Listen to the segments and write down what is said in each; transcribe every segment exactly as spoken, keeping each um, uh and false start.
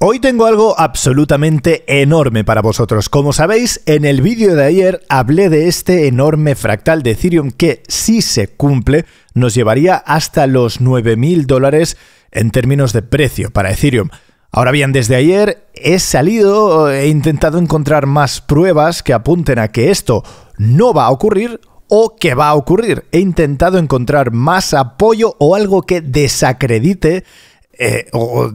Hoy tengo algo absolutamente enorme para vosotros. Como sabéis, en el vídeo de ayer hablé de este enorme fractal de Ethereum que, si se cumple, nos llevaría hasta los nueve mil dólares en términos de precio para Ethereum. Ahora bien, desde ayer he salido e intentado encontrar más pruebas que apunten a que esto no va a ocurrir o que va a ocurrir. He intentado encontrar más apoyo o algo que desacredite eh, o...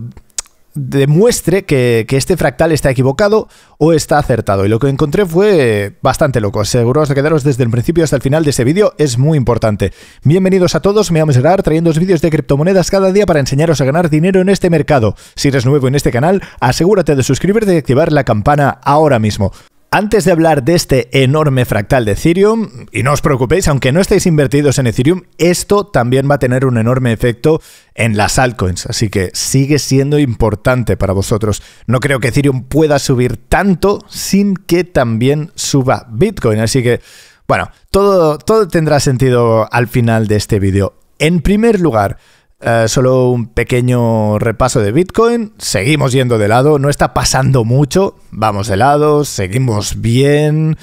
demuestre que, que este fractal está equivocado o está acertado, y lo que encontré fue bastante loco. Aseguraos de quedaros desde el principio hasta el final de este vídeo, es muy importante. Bienvenidos a todos, me llamo Gerard, trayéndoos vídeos de criptomonedas cada día para enseñaros a ganar dinero en este mercado. Si eres nuevo en este canal, asegúrate de suscribirte y activar la campana ahora mismo. Antes de hablar de este enorme fractal de Ethereum, y no os preocupéis, aunque no estéis invertidos en Ethereum, esto también va a tener un enorme efecto en las altcoins, así que sigue siendo importante para vosotros. No creo que Ethereum pueda subir tanto sin que también suba Bitcoin, así que, bueno, todo, todo tendrá sentido al final de este vídeo. En primer lugar, Uh, solo un pequeño repaso de Bitcoin. Seguimos yendo de lado, no está pasando mucho, vamos de lado, seguimos bien.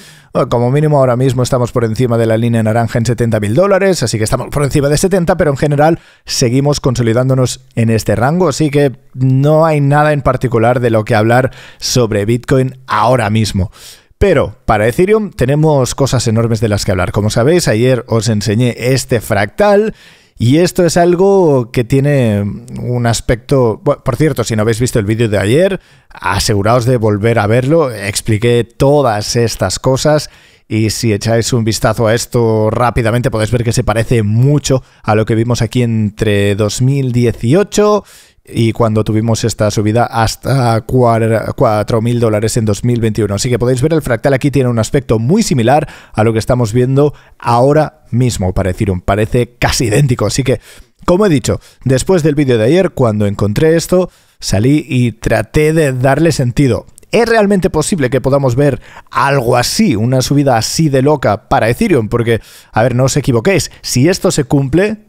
Como mínimo ahora mismo estamos por encima de la línea naranja en setenta mil dólares, así que estamos por encima de setenta, pero en general seguimos consolidándonos en este rango, así que no hay nada en particular de lo que hablar sobre Bitcoin ahora mismo. Pero para Ethereum tenemos cosas enormes de las que hablar. Como sabéis, ayer os enseñé este fractal. Y esto es algo que tiene un aspecto... Bueno, por cierto, si no habéis visto el vídeo de ayer, aseguraos de volver a verlo. Expliqué todas estas cosas y si echáis un vistazo a esto rápidamente podéis ver que se parece mucho a lo que vimos aquí entre dos mil dieciocho y cuando tuvimos esta subida hasta cuatro mil dólares en dos mil veintiuno. Así que podéis ver el fractal aquí tiene un aspecto muy similar a lo que estamos viendo ahora mismo para Ethereum. Parece casi idéntico. Así que, como he dicho, después del vídeo de ayer, cuando encontré esto, salí y traté de darle sentido. ¿Es realmente posible que podamos ver algo así, una subida así de loca para Ethereum? Porque, a ver, no os equivoquéis, si esto se cumple,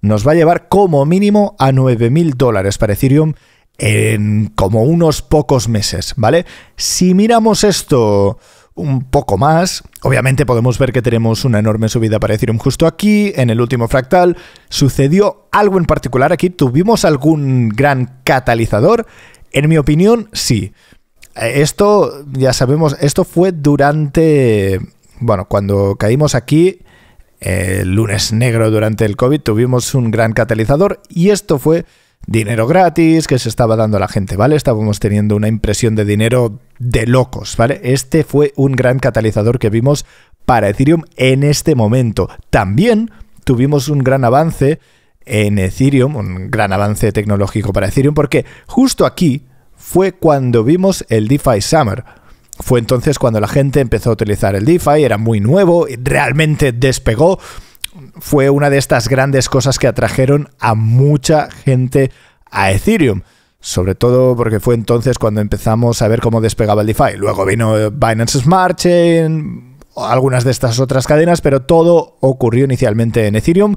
nos va a llevar como mínimo a nueve mil dólares para Ethereum en como unos pocos meses, ¿vale? Si miramos esto un poco más, obviamente podemos ver que tenemos una enorme subida para Ethereum justo aquí, en el último fractal. Sucedió algo en particular aquí, ¿tuvimos algún gran catalizador? En mi opinión, sí. Esto, ya sabemos, esto fue durante... Bueno, cuando caímos aquí... El lunes negro durante el COVID tuvimos un gran catalizador y esto fue dinero gratis que se estaba dando a la gente, ¿vale? Estábamos teniendo una impresión de dinero de locos, ¿vale? Este fue un gran catalizador que vimos para Ethereum en este momento. También tuvimos un gran avance en Ethereum, un gran avance tecnológico para Ethereum, porque justo aquí fue cuando vimos el DeFi Summer. Fue entonces cuando la gente empezó a utilizar el DeFi, era muy nuevo, realmente despegó. Fue una de estas grandes cosas que atrajeron a mucha gente a Ethereum. Sobre todo porque fue entonces cuando empezamos a ver cómo despegaba el DeFi. Luego vino Binance Smart Chain, algunas de estas otras cadenas, pero todo ocurrió inicialmente en Ethereum.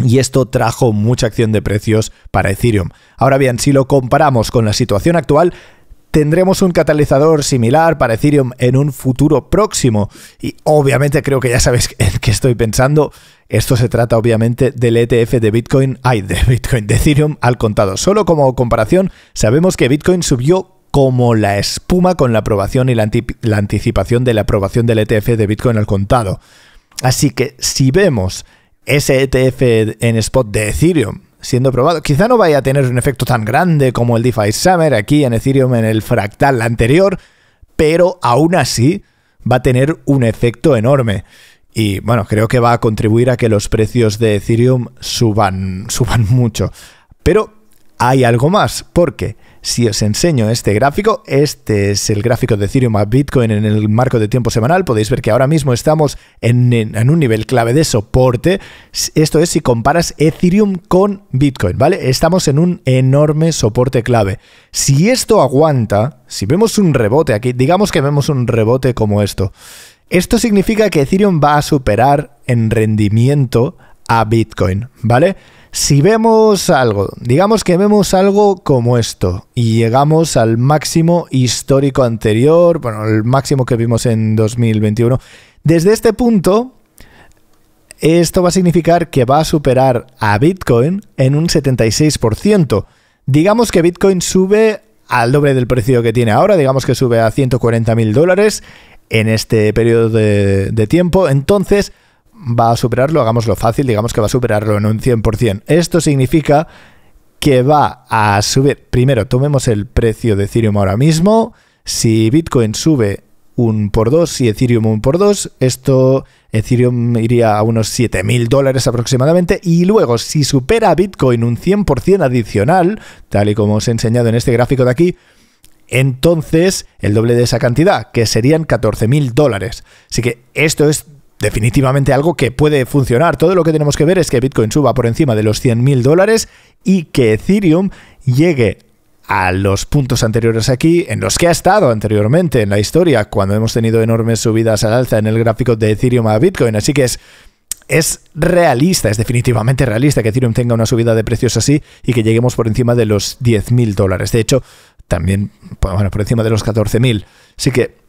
Y esto trajo mucha acción de precios para Ethereum. Ahora bien, si lo comparamos con la situación actual, tendremos un catalizador similar para Ethereum en un futuro próximo. Y obviamente creo que ya sabéis en qué estoy pensando. Esto se trata obviamente del E T F de Bitcoin, ay, de Bitcoin, de Ethereum al contado. Solo como comparación, sabemos que Bitcoin subió como la espuma con la aprobación y la, la anticipación de la aprobación del E T F de Bitcoin al contado. Así que si vemos ese E T F en spot de Ethereum siendo probado, quizá no vaya a tener un efecto tan grande como el DeFi Summer aquí en Ethereum en el fractal anterior, pero aún así va a tener un efecto enorme. Y bueno, creo que va a contribuir a que los precios de Ethereum suban, suban mucho. Pero hay algo más, porque si os enseño este gráfico, este es el gráfico de Ethereum a Bitcoin en el marco de tiempo semanal, podéis ver que ahora mismo estamos en, en un nivel clave de soporte, esto es si comparas Ethereum con Bitcoin, ¿vale? Estamos en un enorme soporte clave. Si esto aguanta, si vemos un rebote aquí, digamos que vemos un rebote como esto, esto significa que Ethereum va a superar en rendimiento a Bitcoin, ¿vale? Si vemos algo, digamos que vemos algo como esto y llegamos al máximo histórico anterior, bueno, el máximo que vimos en dos mil veintiuno, desde este punto esto va a significar que va a superar a Bitcoin en un setenta y seis por ciento. Digamos que Bitcoin sube al doble del precio que tiene ahora, digamos que sube a ciento cuarenta mil dólares en este periodo de, de tiempo, entonces va a superarlo, hagámoslo fácil, digamos que va a superarlo en un cien por ciento. Esto significa que va a subir, primero tomemos el precio de Ethereum ahora mismo, si Bitcoin sube uno por dos, si Ethereum uno por dos, esto Ethereum iría a unos siete mil dólares aproximadamente, y luego si supera Bitcoin un cien por ciento adicional, tal y como os he enseñado en este gráfico de aquí, entonces el doble de esa cantidad, que serían catorce mil dólares. Así que esto es definitivamente algo que puede funcionar. Todo lo que tenemos que ver es que Bitcoin suba por encima de los cien mil dólares y que Ethereum llegue a los puntos anteriores aquí, en los que ha estado anteriormente en la historia, cuando hemos tenido enormes subidas al alza en el gráfico de Ethereum a Bitcoin. Así que es, es realista, es definitivamente realista que Ethereum tenga una subida de precios así y que lleguemos por encima de los diez mil dólares. De hecho, también, bueno, por encima de los catorce mil. Así que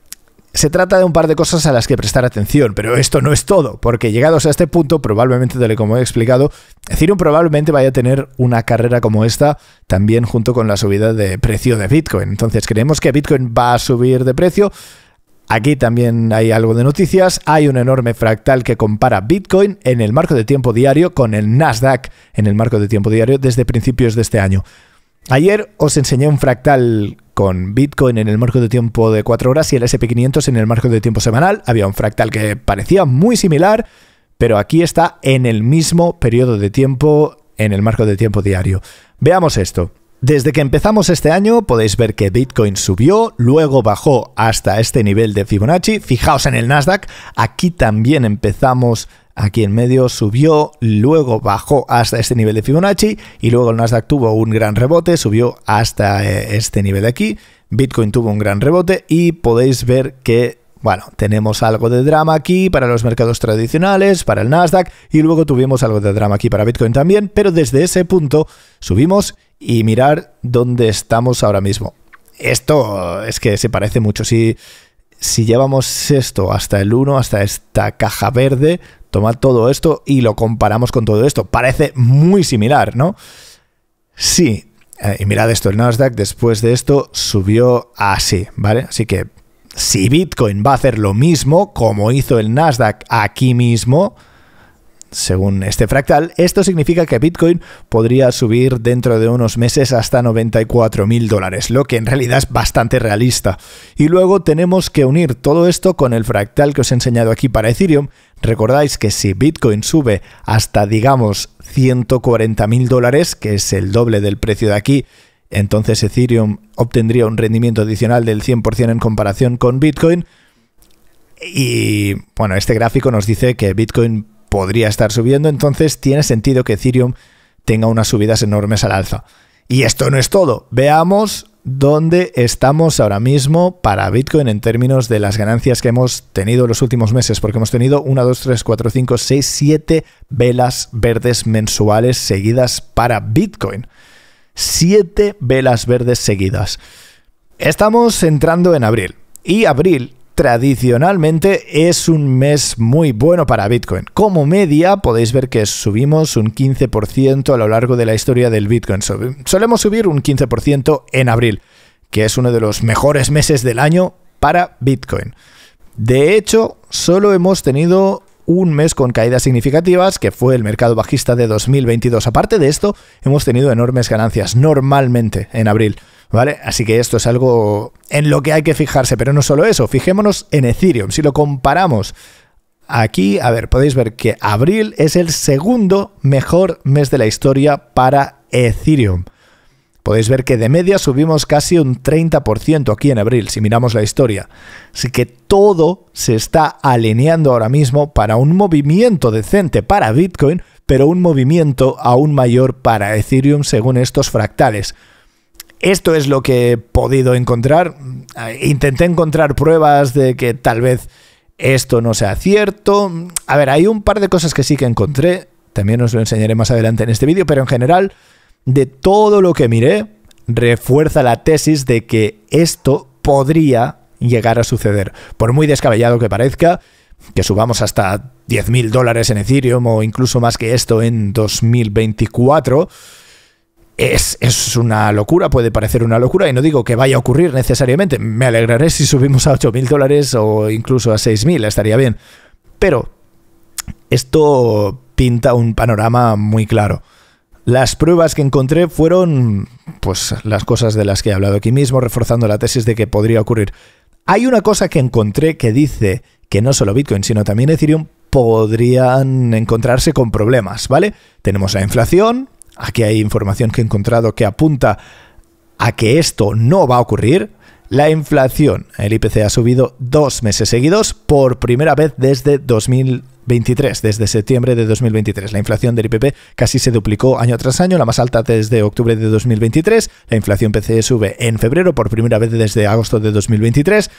se trata de un par de cosas a las que prestar atención, pero esto no es todo, porque llegados a este punto, probablemente, tal y como he explicado, Ethereum probablemente vaya a tener una carrera como esta también junto con la subida de precio de Bitcoin. Entonces, creemos que Bitcoin va a subir de precio. Aquí también hay algo de noticias. Hay un enorme fractal que compara Bitcoin en el marco de tiempo diario con el Nasdaq en el marco de tiempo diario desde principios de este año. Ayer os enseñé un fractal con Bitcoin en el marco de tiempo de cuatro horas y el ese and pe quinientos en el marco de tiempo semanal. Había un fractal que parecía muy similar, pero aquí está en el mismo periodo de tiempo, en el marco de tiempo diario. Veamos esto. Desde que empezamos este año podéis ver que Bitcoin subió, luego bajó hasta este nivel de Fibonacci. Fijaos en el Nasdaq, aquí también empezamos, aquí en medio subió, luego bajó hasta este nivel de Fibonacci y luego el Nasdaq tuvo un gran rebote, subió hasta este nivel de aquí. Bitcoin tuvo un gran rebote y podéis ver que, bueno, tenemos algo de drama aquí para los mercados tradicionales, para el Nasdaq, y luego tuvimos algo de drama aquí para Bitcoin también, pero desde ese punto subimos y mirar dónde estamos ahora mismo. Esto es que se parece mucho. Si, si llevamos esto hasta el uno, hasta esta caja verde, tomad todo esto y lo comparamos con todo esto. Parece muy similar, ¿no? Sí. Eh, y mirad esto, el Nasdaq después de esto subió así, ¿vale? Así que si Bitcoin va a hacer lo mismo como hizo el Nasdaq aquí mismo, según este fractal, esto significa que Bitcoin podría subir dentro de unos meses hasta noventa y cuatro mil dólares, lo que en realidad es bastante realista. Y luego tenemos que unir todo esto con el fractal que os he enseñado aquí para Ethereum. Recordáis que si Bitcoin sube hasta, digamos, ciento cuarenta mil dólares, que es el doble del precio de aquí, entonces Ethereum obtendría un rendimiento adicional del cien por ciento en comparación con Bitcoin. Y bueno, este gráfico nos dice que Bitcoin podría estar subiendo, entonces tiene sentido que Ethereum tenga unas subidas enormes al alza. Y esto no es todo. Veamos dónde estamos ahora mismo para Bitcoin en términos de las ganancias que hemos tenido los últimos meses, porque hemos tenido una, dos, tres, cuatro, cinco, seis, siete velas verdes mensuales seguidas para Bitcoin. siete velas verdes seguidas. Estamos entrando en abril. Y abril tradicionalmente es un mes muy bueno para Bitcoin. Como media podéis ver que subimos un quince por ciento a lo largo de la historia del Bitcoin. Solemos subir un quince por ciento en abril, que es uno de los mejores meses del año para Bitcoin. De hecho, solo hemos tenido un mes con caídas significativas, que fue el mercado bajista de dos mil veintidós. Aparte de esto, hemos tenido enormes ganancias normalmente en abril, ¿vale? Así que esto es algo en lo que hay que fijarse, pero no solo eso, fijémonos en Ethereum. Si lo comparamos aquí, a ver, podéis ver que abril es el segundo mejor mes de la historia para Ethereum. Podéis ver que de media subimos casi un treinta por ciento aquí en abril, si miramos la historia. Así que todo se está alineando ahora mismo para un movimiento decente para Bitcoin, pero un movimiento aún mayor para Ethereum según estos fractales. Esto es lo que he podido encontrar. Intenté encontrar pruebas de que tal vez esto no sea cierto. A ver, hay un par de cosas que sí que encontré. También os lo enseñaré más adelante en este vídeo, pero en general, de todo lo que miré, refuerza la tesis de que esto podría llegar a suceder. Por muy descabellado que parezca, que subamos hasta diez mil dólares en Ethereum o incluso más que esto en dos mil veinticuatro, es, es una locura, puede parecer una locura, y no digo que vaya a ocurrir necesariamente. Me alegraré si subimos a ocho mil dólares o incluso a seis mil, estaría bien. Pero esto pinta un panorama muy claro. Las pruebas que encontré fueron pues las cosas de las que he hablado aquí mismo, reforzando la tesis de que podría ocurrir. Hay una cosa que encontré que dice que no solo Bitcoin, sino también Ethereum podrían encontrarse con problemas, ¿vale? Tenemos la inflación, aquí hay información que he encontrado que apunta a que esto no va a ocurrir. La inflación, el I P C ha subido dos meses seguidos por primera vez desde dos mil veintitrés, desde septiembre de dos mil veintitrés. La inflación del I P C casi se duplicó año tras año, la más alta desde octubre de dos mil veintitrés. La inflación P C E sube en febrero por primera vez desde agosto de dos mil veintitrés.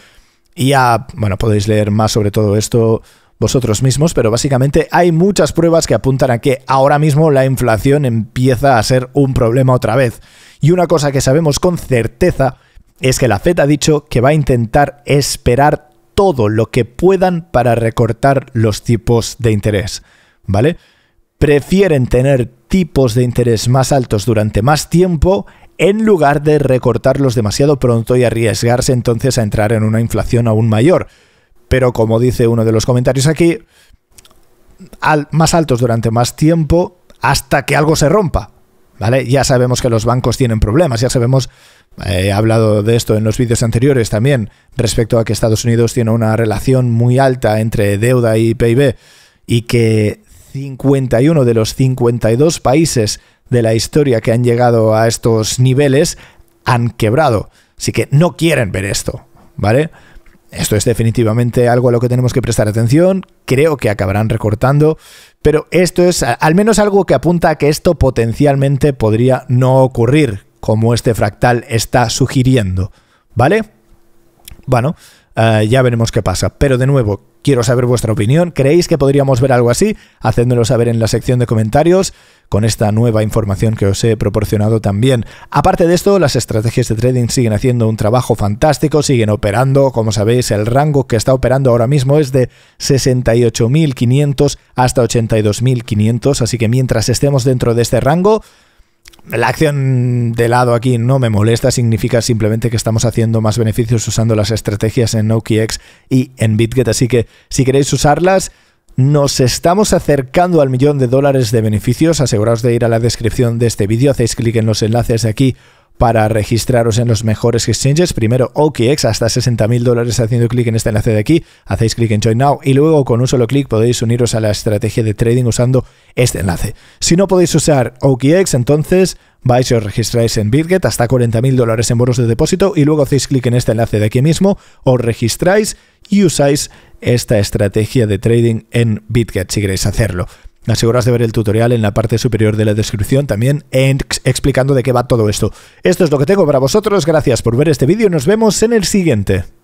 Y ya, bueno, podéis leer más sobre todo esto vosotros mismos, pero básicamente hay muchas pruebas que apuntan a que ahora mismo la inflación empieza a ser un problema otra vez. Y una cosa que sabemos con certeza es que la Fed ha dicho que va a intentar esperar todo lo que puedan para recortar los tipos de interés, ¿vale? Prefieren tener tipos de interés más altos durante más tiempo en lugar de recortarlos demasiado pronto y arriesgarse entonces a entrar en una inflación aún mayor. Pero como dice uno de los comentarios aquí, al, más altos durante más tiempo hasta que algo se rompa, ¿vale? Ya sabemos que los bancos tienen problemas, ya sabemos... He hablado de esto en los vídeos anteriores también, respecto a que Estados Unidos tiene una relación muy alta entre deuda y P I B y que cincuenta y uno de los cincuenta y dos países de la historia que han llegado a estos niveles han quebrado. Así que no quieren ver esto, ¿vale? Esto es definitivamente algo a lo que tenemos que prestar atención. Creo que acabarán recortando, pero esto es al menos algo que apunta a que esto potencialmente podría no ocurrir, como este fractal está sugiriendo, ¿vale? Bueno, uh, ya veremos qué pasa. Pero de nuevo, quiero saber vuestra opinión. ¿Creéis que podríamos ver algo así? Hacéndolo saber en la sección de comentarios con esta nueva información que os he proporcionado también. Aparte de esto, las estrategias de trading siguen haciendo un trabajo fantástico, siguen operando. Como sabéis, el rango que está operando ahora mismo es de sesenta y ocho mil quinientos hasta ochenta y dos mil quinientos. Así que mientras estemos dentro de este rango, la acción de lado aquí no me molesta, significa simplemente que estamos haciendo más beneficios usando las estrategias en O K X y en BitGet, así que si queréis usarlas, nos estamos acercando al millón de dólares de beneficios. Aseguraos de ir a la descripción de este vídeo, hacéis clic en los enlaces de aquí para registraros en los mejores exchanges, primero O K X hasta sesenta mil dólares haciendo clic en este enlace de aquí, hacéis clic en Join Now y luego con un solo clic podéis uniros a la estrategia de trading usando este enlace. Si no podéis usar O K X, entonces vais y os registráis en BitGet hasta cuarenta mil dólares en bonos de depósito y luego hacéis clic en este enlace de aquí mismo, os registráis y usáis esta estrategia de trading en BitGet si queréis hacerlo. Aseguraos de ver el tutorial en la parte superior de la descripción también ex explicando de qué va todo esto. Esto es lo que tengo para vosotros. Gracias por ver este vídeo y nos vemos en el siguiente.